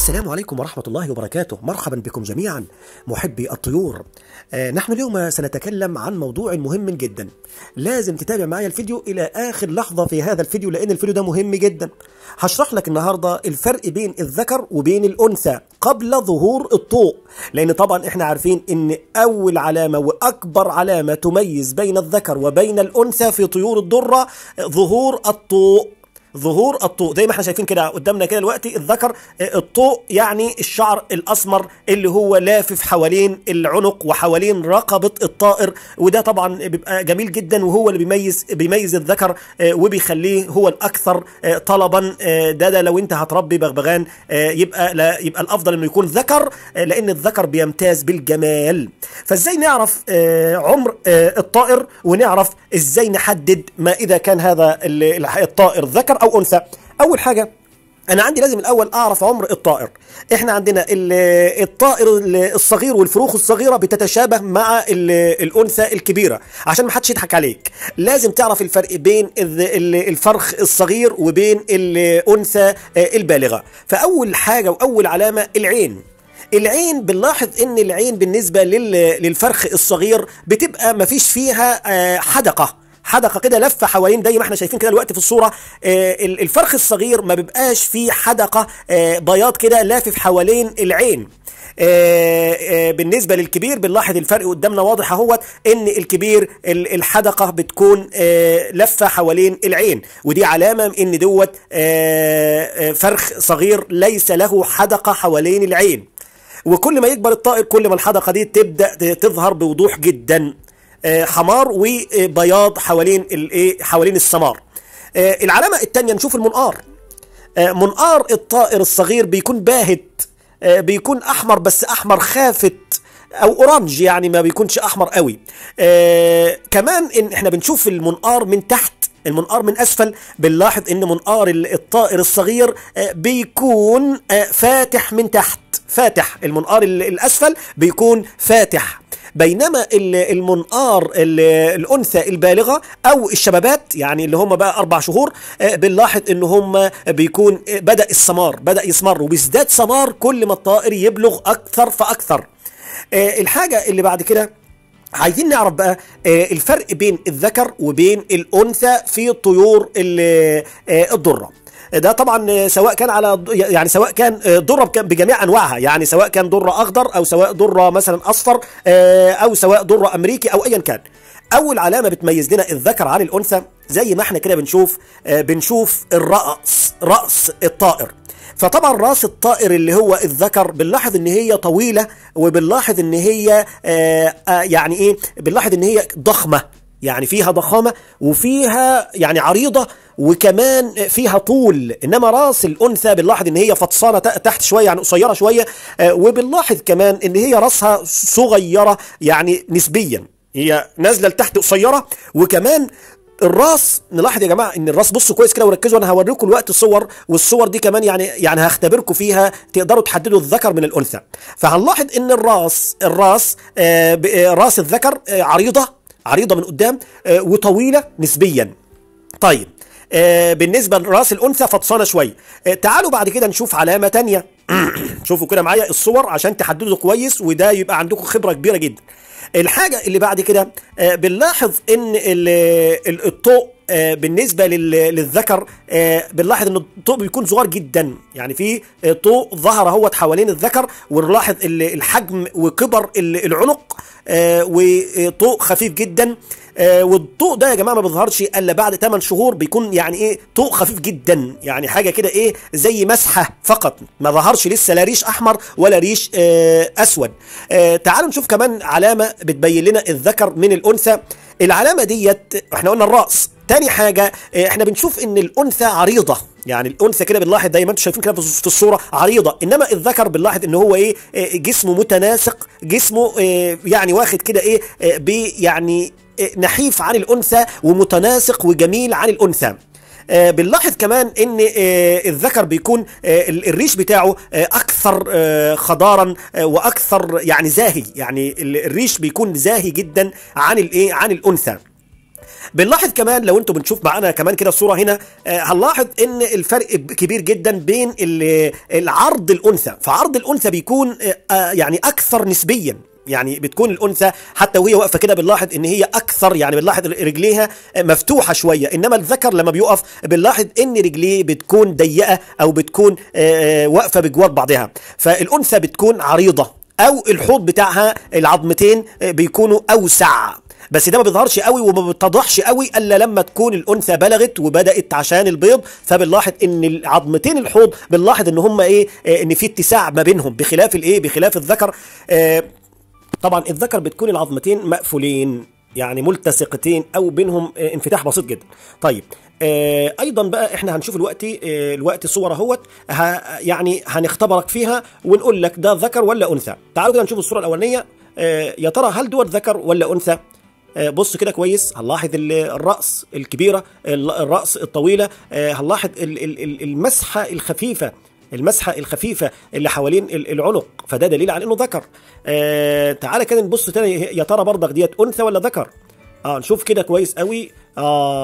السلام عليكم ورحمة الله وبركاته، مرحبا بكم جميعا محبي الطيور. نحن اليوم سنتكلم عن موضوع مهم جدا، لازم تتابع معايا الفيديو إلى آخر لحظة في هذا الفيديو لأن الفيديو ده مهم جدا. هشرح لك النهاردة الفرق بين الذكر وبين الأنثى قبل ظهور الطوق، لأن طبعا احنا عارفين إن أول علامة وأكبر علامة تميز بين الذكر وبين الأنثى في طيور الدرة ظهور الطوق. زي ما احنا شايفين كده قدامنا كده دلوقتي الذكر الطوق، يعني الشعر الاسمر اللي هو لافف حوالين العنق وحوالين رقبه الطائر، وده طبعا بيبقى جميل جدا وهو اللي بيميز الذكر وبيخليه هو الاكثر طلبا. ده لو انت هتربي بغبغان يبقى الافضل انه يكون ذكر، لان الذكر بيمتاز بالجمال. فازاي نعرف عمر الطائر ونعرف ازاي نحدد ما اذا كان هذا الطائر ذكر أو أنثى؟ أول حاجة أنا عندي لازم الأول أعرف عمر الطائر. إحنا عندنا الطائر الصغير والفروخ الصغيرة بتتشابه مع الأنثى الكبيرة عشان ما حدش يضحك عليك. لازم تعرف الفرق بين الفرخ الصغير وبين الأنثى البالغة. فأول حاجة وأول علامة العين. العين بنلاحظ ان العين بالنسبة للفرخ الصغير بتبقى مفيش فيها حدقة كده لفه حوالين، زي ما احنا شايفين كده دلوقتي في الصوره. الفرخ الصغير ما بيبقاش فيه حدقه بياض كده لافف حوالين العين. بالنسبه للكبير بنلاحظ الفرق قدامنا واضح اهوت، ان الكبير الحدقه بتكون لفه حوالين العين، ودي علامه ان دوت فرخ صغير ليس له حدقه حوالين العين. وكل ما يكبر الطائر كل ما الحدقه دي تبدا تظهر بوضوح جدا، حمار وبياض حوالين حوالين السمار. العلامه الثانيه نشوف المنقار. منقار الطائر الصغير بيكون باهت، بيكون احمر، بس احمر خافت او اورانج، يعني ما بيكونش احمر قوي. كمان ان احنا بنشوف المنقار من تحت، المنقار من اسفل، بنلاحظ ان منقار الطائر الصغير بيكون فاتح من تحت، فاتح. المنقار الاسفل بيكون فاتح، بينما المنقار الانثى البالغه او الشبابات، يعني اللي هم بقى 4 شهور، بنلاحظ ان هم بيكون بدا السمار، بدا يسمر وبيزداد سمار كل ما الطائر يبلغ اكثر فاكثر. الحاجه اللي بعد كده عايزين نعرف بقى الفرق بين الذكر وبين الانثى في طيور الدره. ده طبعا سواء كان دره بجميع انواعها، يعني سواء كان دره اخضر او سواء دره مثلا اصفر او سواء دره امريكي او ايا كان. اول علامه بتميز لنا الذكر عن الانثى زي ما احنا كده بنشوف راس الطائر. فطبعا راس الطائر اللي هو الذكر بنلاحظ ان هي طويله، وبنلاحظ ان هي يعني ايه، بنلاحظ ان هي ضخمه، يعني فيها ضخامة وفيها يعني عريضة وكمان فيها طول. إنما راس الأنثى بنلاحظ إن هي فطسانة تحت شوية، يعني قصيرة شوية، وبنلاحظ كمان إن هي راسها صغيرة، يعني نسبيا هي نازلة لتحت قصيرة. وكمان الراس نلاحظ يا جماعه ان الراس، بصوا كويس كده وركزوا، انا هوريكم الوقت الصور، والصور دي كمان يعني هختبركم فيها تقدروا تحددوا الذكر من الانثى. فهنلاحظ ان راس الذكر عريضه من قدام وطويله نسبيا. طيب بالنسبه لراس الانثى فطسانه شويه. تعالوا بعد كده نشوف علامه ثانيه. شوفوا كده معايا الصور عشان تحددوا كويس، وده يبقى عندكم خبره كبيره جدا. الحاجه اللي بعد كده بنلاحظ ان الطوق بالنسبه للذكر بنلاحظ ان الطوق بيكون صغير جدا، يعني في طوق ظهر اهوت حوالين الذكر، ونلاحظ الحجم وكبر العنق وطوق خفيف جدا. والطوق ده يا جماعه ما بيظهرش الا بعد 8 شهور، بيكون يعني ايه طوق خفيف جدا، يعني حاجه كده ايه زي مسحه فقط، ما ظهرش لسه لا ريش احمر ولا ريش اسود. تعالوا نشوف كمان علامه بتبين لنا الذكر من الانثى. العلامه ديت احنا قلنا الراس. تاني حاجه احنا بنشوف ان الانثى عريضه، يعني الانثى كده بنلاحظ زي ما انتم شايفين كده في الصوره عريضه، انما الذكر بنلاحظ ان هو ايه جسمه متناسق، جسمه يعني واخد كده ايه يعني نحيف عن الانثى ومتناسق وجميل عن الانثى. بنلاحظ كمان ان الذكر بيكون الريش بتاعه اكثر خضارا واكثر يعني زاهي، يعني الريش بيكون زاهي جدا عن الانثى. بنلاحظ كمان لو انتم بنشوف معانا كمان كده الصوره هنا هنلاحظ ان الفرق كبير جدا بين العرض الانثى. فعرض الانثى بيكون يعني اكثر نسبيا، يعني بتكون الانثى حتى وهي واقفه كده بنلاحظ ان هي اكثر، يعني بنلاحظ رجليها مفتوحه شويه، انما الذكر لما بيقف بنلاحظ ان رجليه بتكون ضيقه او بتكون واقفه بجوار بعضها. فالانثى بتكون عريضه او الحوض بتاعها العظمتين بيكونوا اوسع، بس ده ما بيظهرش قوي وما بيتضحش قوي الا لما تكون الانثى بلغت وبدات عشان البيض، فبنلاحظ ان العظمتين الحوض بنلاحظ ان هم ايه ان في اتساع ما بينهم، بخلاف الايه بخلاف الذكر. طبعا الذكر بتكون العظمتين مقفولين يعني ملتصقتين او بينهم انفتاح بسيط جدا. طيب ايضا بقى احنا هنشوف الوقت الصور اهوت يعني هنختبرك فيها ونقول لك ده ذكر ولا انثى. تعالوا كده نشوف الصوره الاولانيه، يا ترى هل دوت ذكر ولا انثى؟ بص كده كويس، هنلاحظ الراس الكبيره، الراس الطويله، هنلاحظ المسحه الخفيفه، اللي حوالين العنق، فده دليل على انه ذكر. تعالى كده نبص تاني، يا ترى برضك ديت انثى ولا ذكر؟ نشوف كده كويس قوي.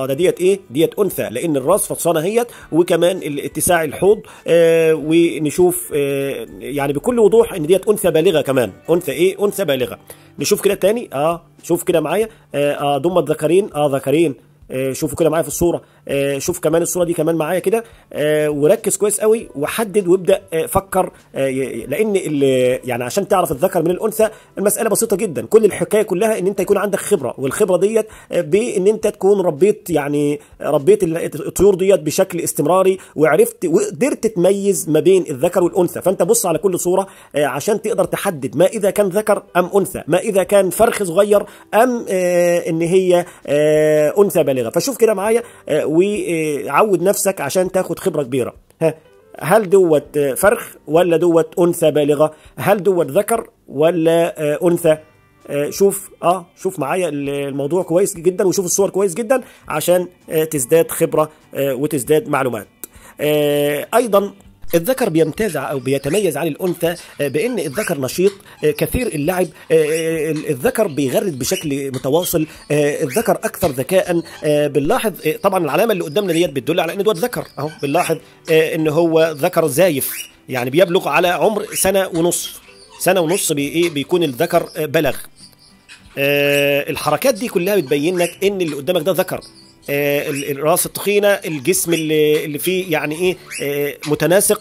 ده ديت ايه؟ ديت انثى، لان الراس فطسانه اهيت، وكمان اتساع الحوض، ونشوف يعني بكل وضوح ان ديت انثى بالغه كمان، انثى ايه؟ انثى بالغه. نشوف كده تاني، شوف كده معايا، ضمت ذكرين، ذكرين، شوفوا كده معايا في الصوره، شوف كمان الصوره دي كمان معايا كده، وركز كويس قوي وحدد وابدا فكر، لان يعني عشان تعرف الذكر من الانثى المساله بسيطه جدا، كل الحكايه كلها ان انت يكون عندك خبره، والخبره ديت بان انت تكون ربيت الطيور ديت بشكل استمراري، وعرفت وقدرت تميز ما بين الذكر والانثى. فانت بص على كل صوره عشان تقدر تحدد ما اذا كان ذكر ام انثى، ما اذا كان فرخ صغير ام ان هي انثى بالغة. فشوف كده معايا وعود نفسك عشان تاخد خبرة كبيرة. هل دوت فرخ ولا دوت انثى بالغة؟ هل دوت ذكر ولا انثى؟ شوف شوف معايا الموضوع كويس جدا، وشوف الصور كويس جدا عشان تزداد خبرة وتزداد معلومات. ايضا الذكر بيمتاز او بيتميز عن الانثى بان الذكر نشيط، كثير اللعب، الذكر بيغرد بشكل متواصل، الذكر اكثر ذكاء. بنلاحظ طبعا العلامه اللي قدامنا ديت بتدل على ان دوت ذكر اهو، بنلاحظ ان هو ذكر زايف، يعني بيبلغ على عمر سنه ونصف، بيكون الذكر بلغ. الحركات دي كلها بتبين لك ان اللي قدامك ده ذكر، الراس التخينه، الجسم اللي فيه يعني ايه متناسق،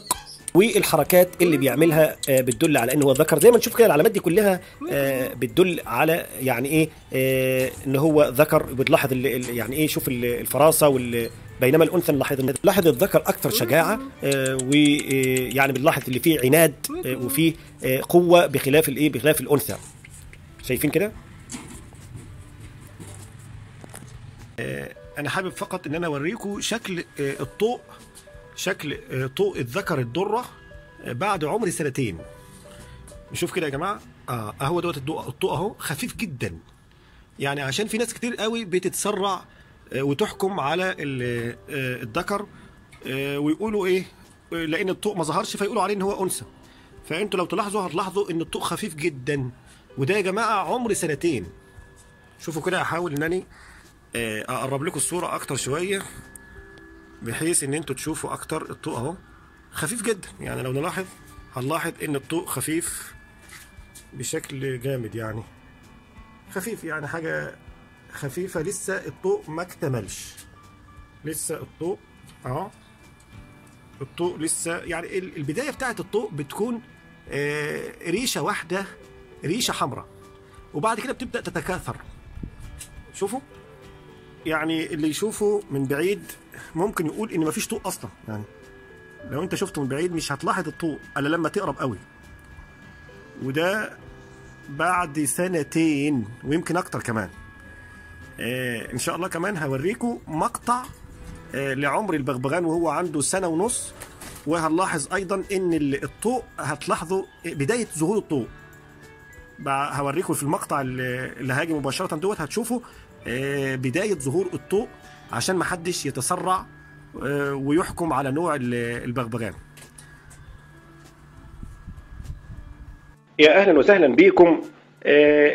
والحركات اللي بيعملها بتدل على ان هو ذكر. زي ما نشوف كده العلامات دي كلها بتدل على يعني ايه ان هو ذكر. بتلاحظ يعني ايه، شوف الفراسه بينما الانثى نلاحظ الذكر اكثر شجاعه، ويعني بنلاحظ اللي فيه عناد وفيه قوه، بخلاف الايه بخلاف الانثى. شايفين كده؟ أنا حابب فقط إن أنا أوريكم شكل الطوق، الذكر الدرة بعد عمر سنتين. نشوف كده يا جماعة، أهو دوت الطوق أهو، خفيف جدا، يعني عشان في ناس كتير قوي بتتسرع وتحكم على الذكر ويقولوا إيه لأن الطوق ما ظهرش فيقولوا عليه إن هو أنثى. فأنتوا لو تلاحظوا هتلاحظوا إن الطوق خفيف جدا، وده يا جماعة عمر سنتين. شوفوا كده، هحاول إن أنا اقرب لكم الصوره اكتر شويه بحيث ان انتوا تشوفوا اكتر. الطوق اهو خفيف جدا، يعني لو نلاحظ هنلاحظ ان الطوق خفيف بشكل جامد، يعني خفيف، يعني حاجه خفيفه، لسه الطوق ما اكتملش، لسه الطوق اهو، الطوق لسه يعني البدايه بتاعه الطوق بتكون ريشه واحده، ريشه حمراء، وبعد كده بتبدا تتكاثر. شوفوا يعني اللي يشوفه من بعيد ممكن يقول ان مفيش طوق اصلا، يعني لو انت شفته من بعيد مش هتلاحظ الطوق الا لما تقرب قوي. وده بعد سنتين ويمكن اكتر كمان. ان شاء الله كمان هوريكم مقطع لعمر البغبغان وهو عنده سنه ونص، وهنلاحظ ايضا ان الطوق هتلاحظوا بدايه ظهور الطوق. هوريكم في المقطع اللي هاجي مباشره دوت، هتشوفوا بداية ظهور الطوق عشان محدش يتسرع ويحكم على نوع البغبغان. يا أهلا وسهلا بيكم.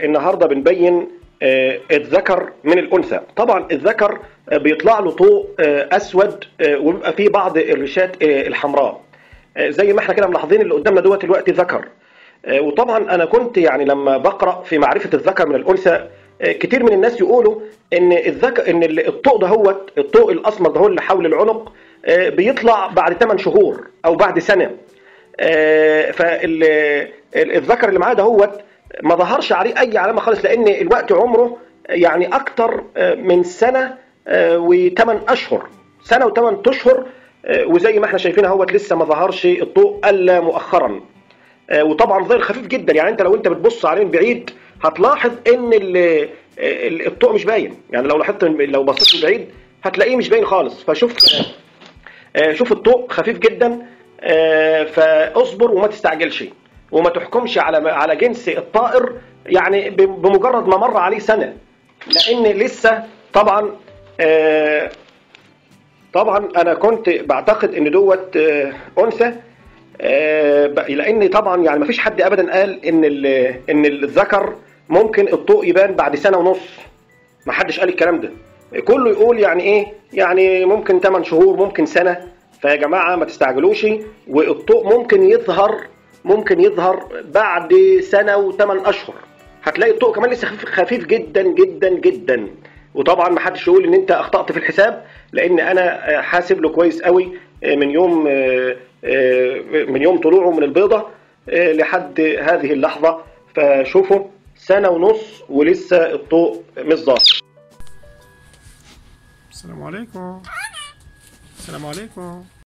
النهاردة بنبين الذكر من الأنثى. طبعا الذكر بيطلع له طوق أسود وبيبقى فيه بعض الريشات الحمراء زي ما احنا كده ملاحظين اللي قدامنا دوت الوقت ذكر. وطبعا أنا كنت يعني لما بقرأ في معرفة الذكر من الأنثى كتير من الناس يقولوا ان الذكر ان الطوق ده هو الطوق الاسمر ده هو اللي حول العنق بيطلع بعد 8 شهور او بعد سنه. فالذكر اللي معاه ده هو ما ظهرش عليه اي علامه خالص لان الوقت عمره يعني اكتر من سنه وثمان اشهر، سنه وثمان اشهر، وزي ما احنا شايفين اهو لسه ما ظهرش الطوق الا مؤخرا. وطبعا ظاهر خفيف جدا، يعني انت لو انت بتبص عليه من بعيد هتلاحظ ان الطوق مش باين، يعني لو لاحظت لو بصيت من بعيد هتلاقيه مش باين خالص. فشوف شوف الطوق خفيف جدا، فاصبر وما تستعجلش وما تحكمش على جنس الطائر يعني بمجرد ما مر عليه سنه، لان لسه طبعا انا كنت بعتقد ان دوت انثى، لان طبعا يعني ما فيش حد ابدا قال ان الذكر ممكن الطوق يبان بعد سنه ونص، ما حدش قال الكلام ده، كله يقول يعني ايه يعني ممكن 8 شهور ممكن سنه. فيا جماعه ما تستعجلوش، والطوق ممكن يظهر بعد سنه وثمان اشهر، هتلاقي الطوق كمان لسه خفيف جدا جدا جدا. وطبعا ما حدش يقول ان انت اخطأت في الحساب، لان انا حاسب له كويس قوي من يوم طلوعه من البيضه لحد هذه اللحظه، فشوفوا سنه ونص ولسه الطوق مش ظاهر. السلام عليكم. السلام عليكم.